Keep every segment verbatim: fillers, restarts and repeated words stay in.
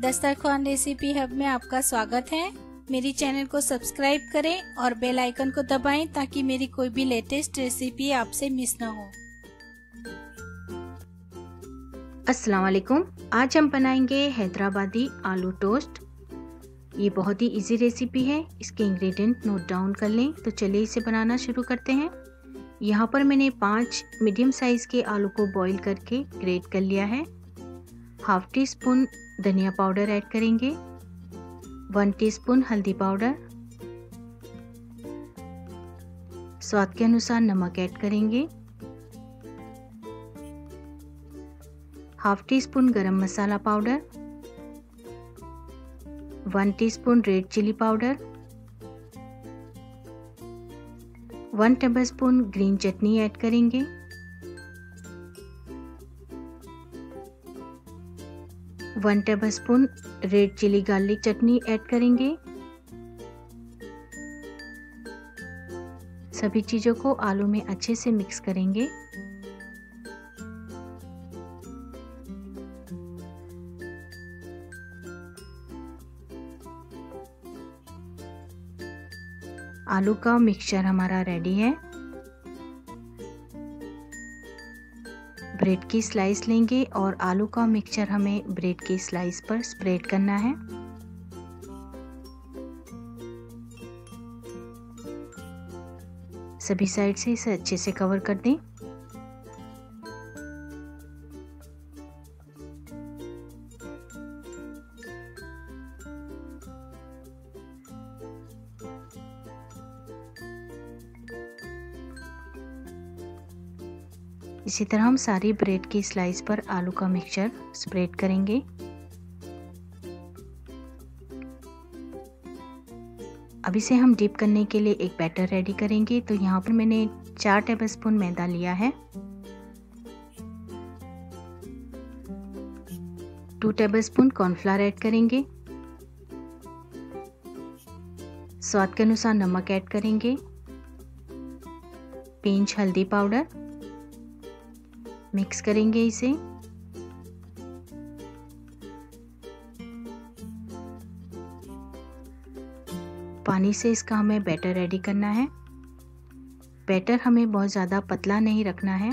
दस्तरख़्वान recipe hub में आपका स्वागत है। मेरी चैनल को सब्सक्राइब करें और बेल आइकन को दबाएं ताकि मेरी कोई भी लेटेस्ट रेसिपी आपसे मिस ना हो। अस्सलाम वालेकुम। आज हम बनाएंगे हैदराबादी आलू टोस्ट। ये बहुत ही इजी रेसिपी है। इसके इंग्रेडिएंट नोट डाउन कर लें। तो चलिए इसे बनाना शुरू करते हैं। यहाँ पर मैंने पाँच मीडियम साइज़ के आलू को बॉईल करके ग्रेट कर लिया है। हाफ टी स्पून धनिया पाउडर ऐड करेंगे, वन टीस्पून हल्दी पाउडर, स्वाद के अनुसार नमक ऐड करेंगे, half teaspoon garam masala powder, one teaspoon red chilli powder, one tablespoon green chutney add करेंगे, one tablespoon red chilli garlic chutney add करेंगे। सभी चीज़ों को आलू में अच्छे से मिक्स करेंगे। आलू का मिक्सचर हमारा रेडी है। ब्रेड की स्लाइस लेंगे और आलू का मिक्सचर हमें ब्रेड की स्लाइस पर स्प्रेड करना है। सभी साइड से इसे अच्छे से कवर कर दें। इसी तरह हम सारी ब्रेड की स्लाइस पर आलू का मिक्सचर स्प्रेड करेंगे। अब इसे हम डिप करने के लिए एक बैटर रेडी करेंगे। तो यहाँ पर मैंने चार टेबलस्पून मैदा लिया है, टू टेबलस्पून कॉर्नफ्लावर ऐड करेंगे, स्वाद के अनुसार नमक ऐड करेंगे, पिंच हल्दी पाउडर, मिक्स करेंगे इसे। पानी से इसका हमें बैटर रेडी करना है। बैटर हमें बहुत ज़्यादा पतला नहीं रखना है।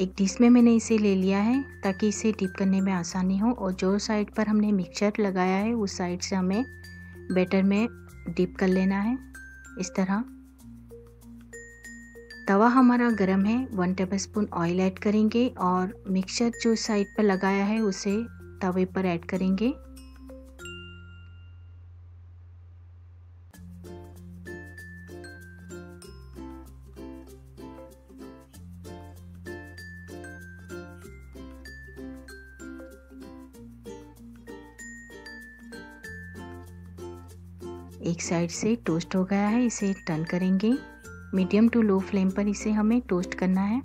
एक डिश में मैंने इसे ले लिया है ताकि इसे डिप करने में आसानी हो, और जो साइड पर हमने मिक्सचर लगाया है उस साइड से हमें बैटर में डिप कर लेना है। इस तरह तवा हमारा गरम है, वन टेबलस्पून ऑयल ऐड करेंगे और मिक्सचर जो साइड पर लगाया है उसे तवे पर ऐड करेंगे। एक साइड से टोस्ट हो गया है, इसे टर्न करेंगे। मीडियम टू लो फ्लेम पर इसे हमें टोस्ट करना है।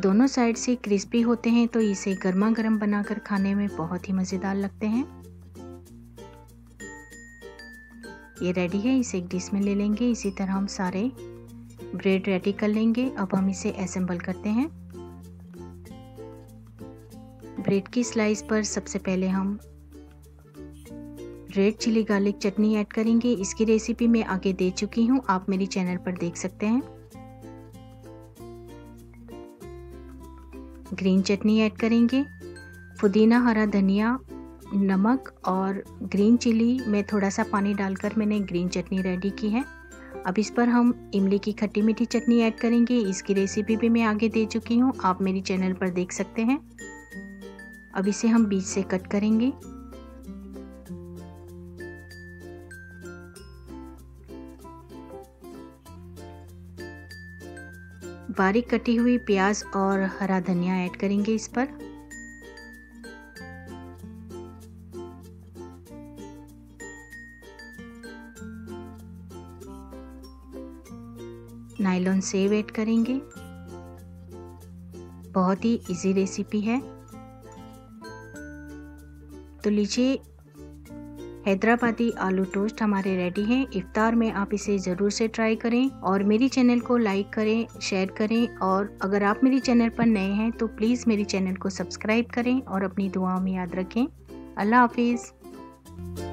दोनों साइड से क्रिस्पी होते हैं तो इसे गर्मा गर्म बनाकर खाने में बहुत ही मज़ेदार लगते हैं। ये रेडी है, इसे एक डिश में ले लेंगे। इसी तरह हम सारे ब्रेड रेडी कर लेंगे। अब हम इसे असेंबल करते हैं। ब्रेड की स्लाइस पर सबसे पहले हम red chilli garlic chutney add करेंगे। इसकी रेसिपी मैं आगे दे चुकी हूँ, आप मेरी चैनल पर देख सकते हैं। ग्रीन चटनी ऐड करेंगे, पुदीना, हरा धनिया, नमक और ग्रीन चिली में थोड़ा सा पानी डालकर मैंने ग्रीन चटनी रेडी की है। अब इस पर हम इमली की खट्टी मीठी चटनी ऐड करेंगे। इसकी रेसिपी भी मैं आगे दे चुकी हूँ, आप मेरी चैनल पर देख सकते हैं। अब इसे हम बीच से कट करेंगे। बारीक कटी हुई प्याज और हरा धनिया ऐड करेंगे इस पर। नायलॉन सेव ऐड करेंगे। बहुत ही इजी रेसिपी है। तो लीजिए, हैदराबादी आलू टोस्ट हमारे रेडी हैं। इफ्तार में आप इसे ज़रूर से ट्राई करें और मेरी चैनल को लाइक करें, शेयर करें। और अगर आप मेरी चैनल पर नए हैं तो प्लीज़ मेरी चैनल को सब्सक्राइब करें और अपनी दुआओं में याद रखें। अल्लाह हाफिज़।